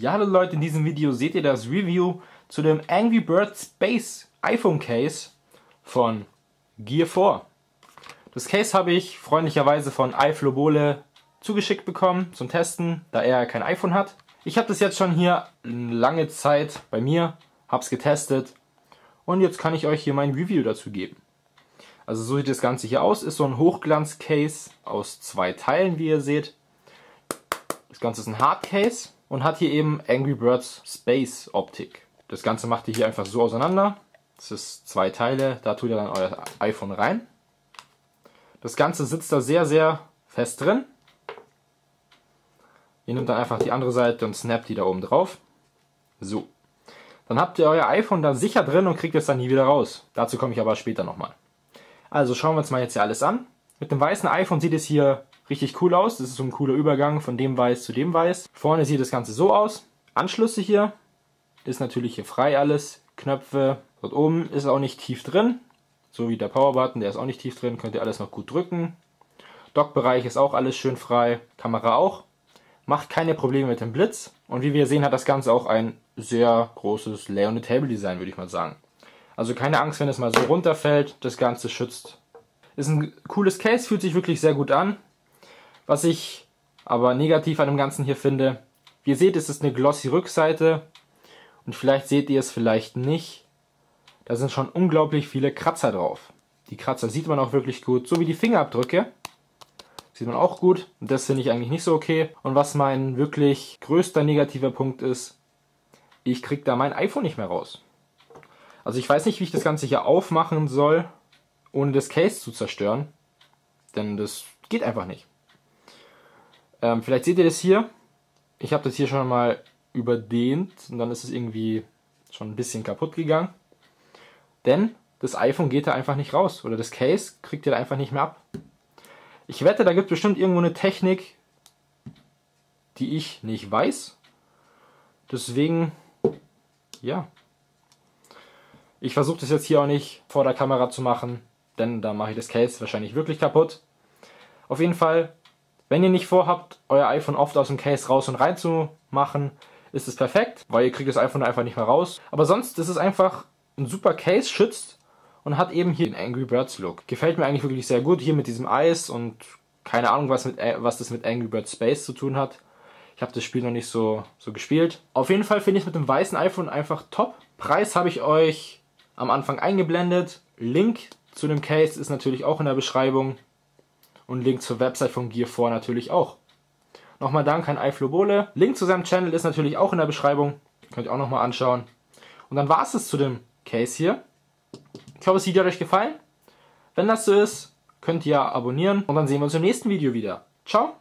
Ja, hallo Leute, in diesem Video seht ihr das Review zu dem Angry Birds Space iPhone Case von Gear4. Das Case habe ich freundlicherweise von iFlobole zugeschickt bekommen zum Testen, da er kein iPhone hat. Ich habe das jetzt schon hier lange Zeit bei mir, habe es getestet und jetzt kann ich euch hier mein Review dazu geben. Also so sieht das Ganze hier aus, ist so ein Hochglanz-Case aus zwei Teilen, wie ihr seht. Das Ganze ist ein Hardcase und hat hier eben Angry Birds Space Optik. Das Ganze macht ihr hier einfach so auseinander. Das ist zwei Teile, da tut ihr dann euer iPhone rein. Das Ganze sitzt da sehr, sehr fest drin. Ihr nehmt dann einfach die andere Seite und snappt die da oben drauf. So. Dann habt ihr euer iPhone da sicher drin und kriegt es dann nie wieder raus. Dazu komme ich aber später nochmal. Also schauen wir uns mal jetzt hier alles an. Mit dem weißen iPhone sieht es hier richtig cool aus. Das ist so ein cooler Übergang von dem Weiß zu dem Weiß. Vorne sieht das Ganze so aus. Anschlüsse hier. Ist natürlich hier frei alles. Knöpfe. Dort oben ist auch nicht tief drin. So wie der Power-Button, der ist auch nicht tief drin. Könnt ihr alles noch gut drücken. Dock-Bereich ist auch alles schön frei. Kamera auch. Macht keine Probleme mit dem Blitz. Und wie wir sehen, hat das Ganze auch ein sehr großes Lay-on-the-Table-Design, würde ich mal sagen. Also keine Angst, wenn es mal so runterfällt. Das Ganze schützt. Ist ein cooles Case, fühlt sich wirklich sehr gut an. Was ich aber negativ an dem Ganzen hier finde, wie ihr seht, ist es eine glossy Rückseite und vielleicht seht ihr es, vielleicht nicht. Da sind schon unglaublich viele Kratzer drauf. Die Kratzer sieht man auch wirklich gut, so wie die Fingerabdrücke. Sieht man auch gut und das finde ich eigentlich nicht so okay. Und was mein wirklich größter negativer Punkt ist, ich kriege da mein iPhone nicht mehr raus. Also ich weiß nicht, wie ich das Ganze hier aufmachen soll, ohne das Case zu zerstören, denn das geht einfach nicht. Vielleicht seht ihr das hier, ich habe das hier schon mal überdehnt und dann ist es irgendwie schon ein bisschen kaputt gegangen, denn das iPhone geht da einfach nicht raus oder das Case kriegt ihr da einfach nicht mehr ab. Ich wette, da gibt es bestimmt irgendwo eine Technik, die ich nicht weiß, deswegen, ja, ich versuche das jetzt hier auch nicht vor der Kamera zu machen, denn da mache ich das Case wahrscheinlich wirklich kaputt. Auf jeden Fall. Wenn ihr nicht vorhabt, euer iPhone oft aus dem Case raus und rein zu machen, ist es perfekt, weil ihr kriegt das iPhone einfach nicht mehr raus. Aber sonst ist es einfach ein super Case, schützt und hat eben hier den Angry Birds Look. Gefällt mir eigentlich wirklich sehr gut, hier mit diesem Eis und keine Ahnung, was das mit Angry Birds Space zu tun hat. Ich habe das Spiel noch nicht so gespielt. Auf jeden Fall finde ich es mit dem weißen iPhone einfach top. Preis habe ich euch am Anfang eingeblendet. Link zu dem Case ist natürlich auch in der Beschreibung. Und Link zur Website von Gear4 natürlich auch. Nochmal Dank an iFlobole. Link zu seinem Channel ist natürlich auch in der Beschreibung. Könnt ihr auch nochmal anschauen. Und dann war es das zu dem Case hier. Ich hoffe, das Video hat euch gefallen. Wenn das so ist, könnt ihr abonnieren. Und dann sehen wir uns im nächsten Video wieder. Ciao.